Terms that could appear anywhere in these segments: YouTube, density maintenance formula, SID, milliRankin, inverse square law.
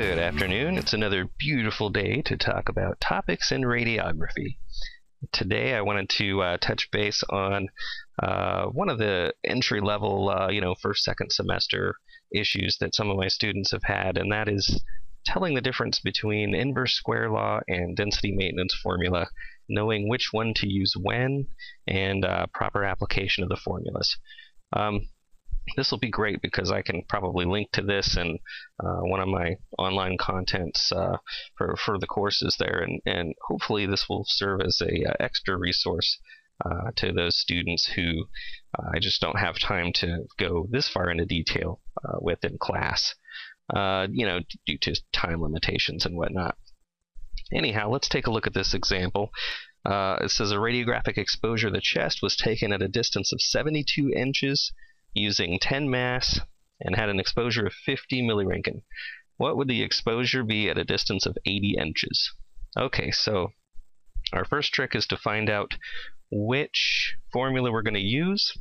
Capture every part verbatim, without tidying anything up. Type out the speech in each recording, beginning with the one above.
Good afternoon. It's another beautiful day to talk about topics in radiography. Today I wanted to uh, touch base on uh, one of the entry-level, uh, you know, first, second semester issues that some of my students have had, and that is telling the difference between inverse square law and density maintenance formula, knowing which one to use when, and uh, proper application of the formulas. Um, This will be great because I can probably link to this in uh, one of my online contents uh, for, for the courses there, and, and hopefully this will serve as a uh, extra resource uh, to those students who I uh, just don't have time to go this far into detail uh, with in class, uh, you know, due to time limitations and whatnot. Anyhow, let's take a look at this example. Uh, it says a radiographic exposure of the chest was taken at a distance of seventy-two inches using ten mass and had an exposure of fifty milliRankin. What would the exposure be at a distance of eighty inches? Okay, so our first trick is to find out which formula we're going to use.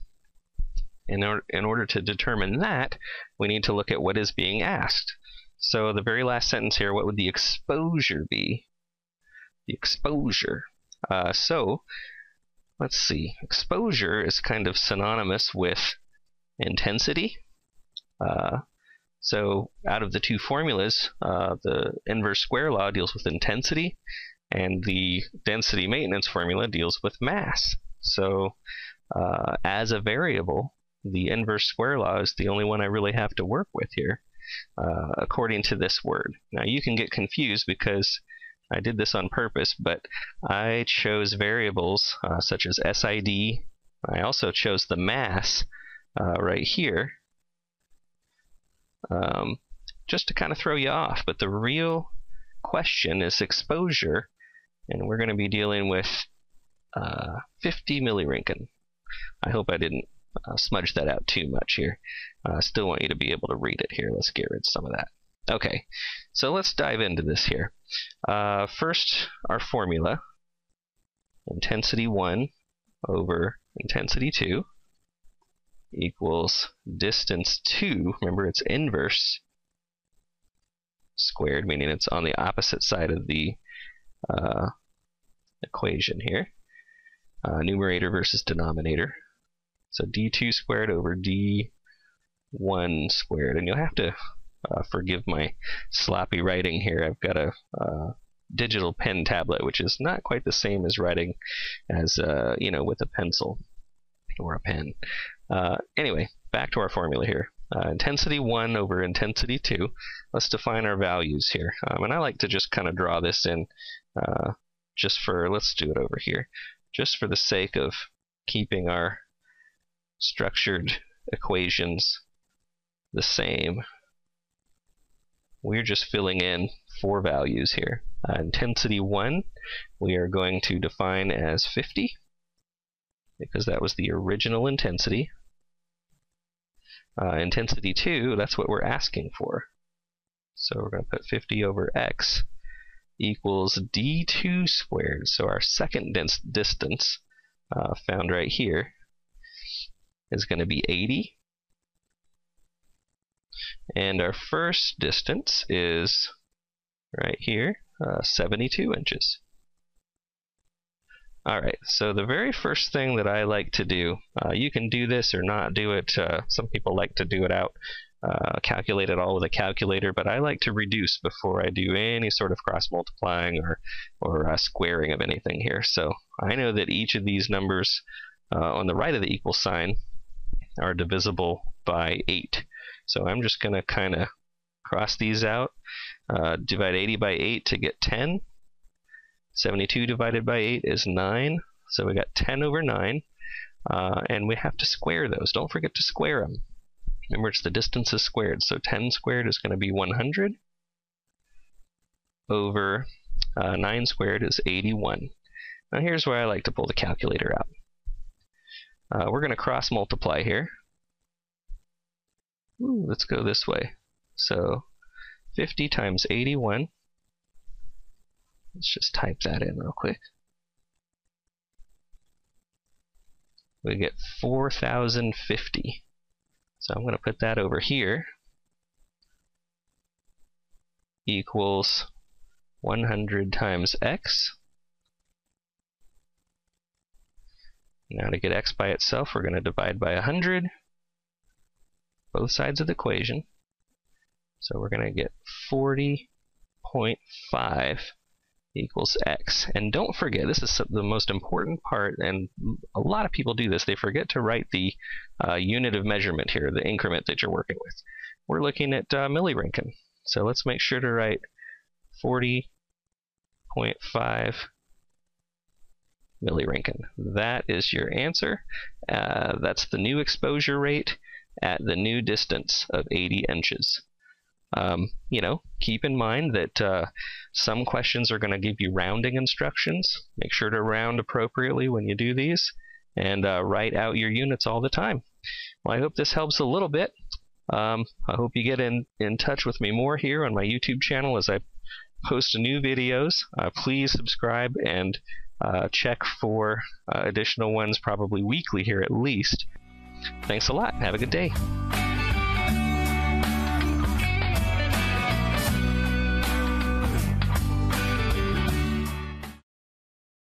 In, or in order to determine that, we need to look at what is being asked. So the very last sentence here, what would the exposure be? The exposure. Uh, so, let's see. Exposure is kind of synonymous with intensity. Uh, so out of the two formulas, uh, the inverse square law deals with intensity, and the density maintenance formula deals with mass. So uh, as a variable, the inverse square law is the only one I really have to work with here, uh, according to this word. Now you can get confused because I did this on purpose, but I chose variables uh, such as S I D. I also chose the mass Uh, right here, um, just to kind of throw you off. But the real question is exposure, and we're going to be dealing with uh, fifty milliRankin. I hope I didn't uh, smudge that out too much here. I uh, still want you to be able to read it here. Let's get rid of some of that. Okay, so let's dive into this here. Uh, first, our formula, intensity one over intensity two. Equals distance two, remember it's inverse squared, meaning it's on the opposite side of the uh, equation here, uh, numerator versus denominator, so d two squared over d one squared, and you'll have to uh, forgive my sloppy writing here. I've got a uh, digital pen tablet, which is not quite the same as writing as uh, you know, with a pencil or a pen. Uh, anyway, back to our formula here. Uh, intensity one over intensity two. Let's define our values here. Um, and I like to just kind of draw this in uh, just for, let's do it over here, just for the sake of keeping our structured equations the same. We're just filling in four values here. Uh, intensity one, we are going to define as fifty. Because that was the original intensity. Uh, intensity two, that's what we're asking for. So we're going to put fifty over x equals d two squared. So our second dense distance uh, found right here is going to be eighty. And our first distance is right here, uh, seventy-two inches. Alright, so the very first thing that I like to do, uh, you can do this or not do it, uh, some people like to do it out, uh, calculate it all with a calculator, but I like to reduce before I do any sort of cross-multiplying or, or uh, squaring of anything here. So I know that each of these numbers uh, on the right of the equal sign are divisible by eight. So I'm just going to kind of cross these out, uh, divide eighty by eight to get ten. seventy-two divided by eight is nine, so we got ten over nine, uh, and we have to square those. Don't forget to square them. Remember, it's the distance is squared, so ten squared is going to be one hundred over uh, nine squared is eighty-one. Now here's where I like to pull the calculator out. Uh, we're going to cross multiply here. Ooh, let's go this way. So fifty times eighty-one. Let's just type that in real quick. We get four thousand fifty. So I'm going to put that over here. equals one hundred times x. Now to get x by itself, we're going to divide by one hundred, both sides of the equation. So we're going to get forty point five equals x. And don't forget, this is the most important part, and a lot of people do this. They forget to write the uh, unit of measurement here, the increment that you're working with. We're looking at uh, milliRankin. So let's make sure to write forty point five milliRankin. That is your answer. Uh, that's the new exposure rate at the new distance of eighty inches. Um, you know, keep in mind that uh, some questions are going to give you rounding instructions. Make sure to round appropriately when you do these, and uh, write out your units all the time. Well, I hope this helps a little bit. Um, I hope you get in, in touch with me more here on my YouTube channel as I post new videos. Uh, please subscribe and uh, check for uh, additional ones, probably weekly here at least. Thanks a lot. Have a good day.